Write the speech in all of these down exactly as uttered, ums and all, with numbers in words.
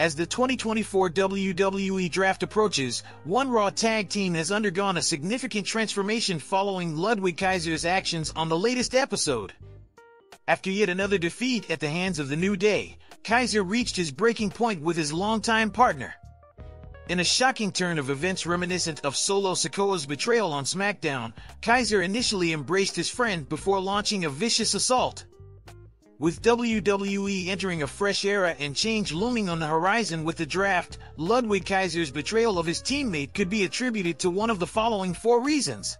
As the twenty twenty-four W W E Draft approaches, One Raw tag team has undergone a significant transformation following Ludwig Kaiser's actions on the latest episode. After yet another defeat at the hands of the New Day, Kaiser reached his breaking point with his longtime partner. In a shocking turn of events reminiscent of Solo Sikoa's betrayal on SmackDown, Kaiser initially embraced his friend before launching a vicious assault. With W W E entering a fresh era and change looming on the horizon with the draft, Ludwig Kaiser's betrayal of his teammate could be attributed to one of the following four reasons.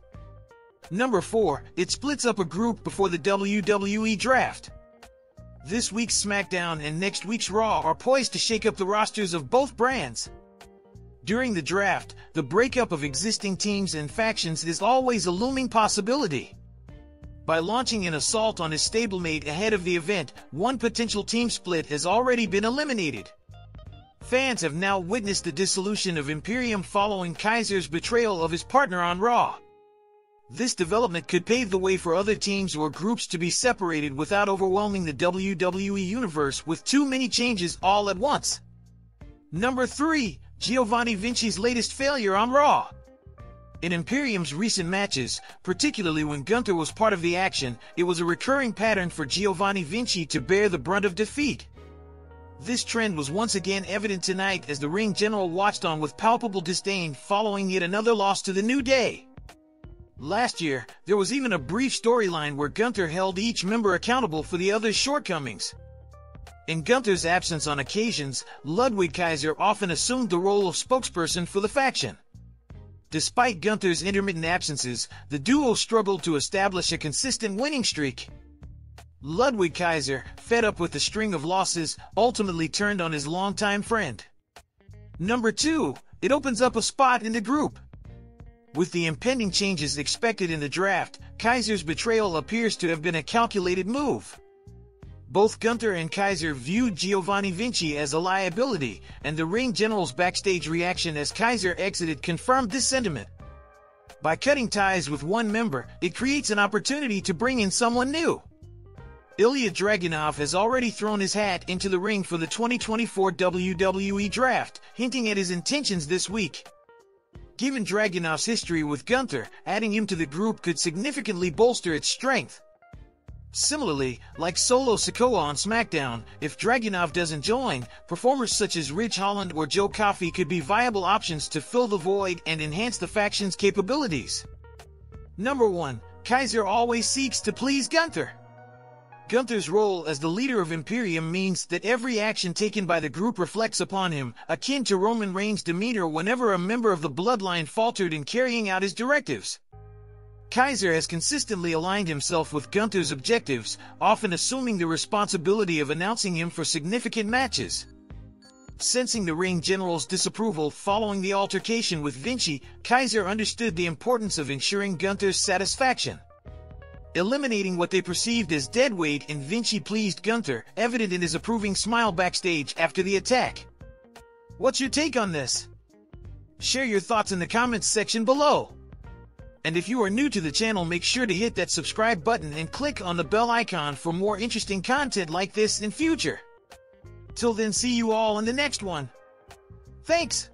Number four, it splits up a group before the W W E Draft. This week's SmackDown and next week's Raw are poised to shake up the rosters of both brands. During the draft, the breakup of existing teams and factions is always a looming possibility. By launching an assault on his stablemate ahead of the event, one potential team split has already been eliminated. Fans have now witnessed the dissolution of Imperium following Kaiser's betrayal of his partner on Raw. This development could pave the way for other teams or groups to be separated without overwhelming the W W E universe with too many changes all at once. Number three, Giovanni Vinci's latest failure on Raw. In Imperium's recent matches, particularly when Gunther was part of the action, it was a recurring pattern for Giovanni Vinci to bear the brunt of defeat. This trend was once again evident tonight as the Ring General watched on with palpable disdain following yet another loss to the New Day. Last year, there was even a brief storyline where Gunther held each member accountable for the other's shortcomings. In Gunther's absence on occasions, Ludwig Kaiser often assumed the role of spokesperson for the faction. Despite Gunther's intermittent absences, the duo struggled to establish a consistent winning streak. Ludwig Kaiser, fed up with the string of losses, ultimately turned on his longtime friend. Number two, it opens up a spot in the group. With the impending changes expected in the draft, Kaiser's betrayal appears to have been a calculated move. Both Gunther and Kaiser viewed Giovanni Vinci as a liability, and the Ring General's backstage reaction as Kaiser exited confirmed this sentiment. By cutting ties with one member, it creates an opportunity to bring in someone new. Ilya Dragunov has already thrown his hat into the ring for the twenty twenty-four W W E Draft, hinting at his intentions this week. Given Dragunov's history with Gunther, adding him to the group could significantly bolster its strength. Similarly, like Solo Sikoa on SmackDown, if Dragunov doesn't join, performers such as Ridge Holland or Joe Coffey could be viable options to fill the void and enhance the faction's capabilities. Number one, Kaiser always seeks to please Gunther. Gunther's role as the leader of Imperium means that every action taken by the group reflects upon him, akin to Roman Reigns' demeanor whenever a member of the Bloodline faltered in carrying out his directives. Kaiser has consistently aligned himself with Gunther's objectives, often assuming the responsibility of announcing him for significant matches. Sensing the Ring General's disapproval following the altercation with Vinci, Kaiser understood the importance of ensuring Gunther's satisfaction. Eliminating what they perceived as deadweight in Vinci pleased Gunther, evident in his approving smile backstage after the attack. What's your take on this? Share your thoughts in the comments section below. And if you are new to the channel, make sure to hit that subscribe button and click on the bell icon for more interesting content like this in future. Till then, see you all in the next one. Thanks!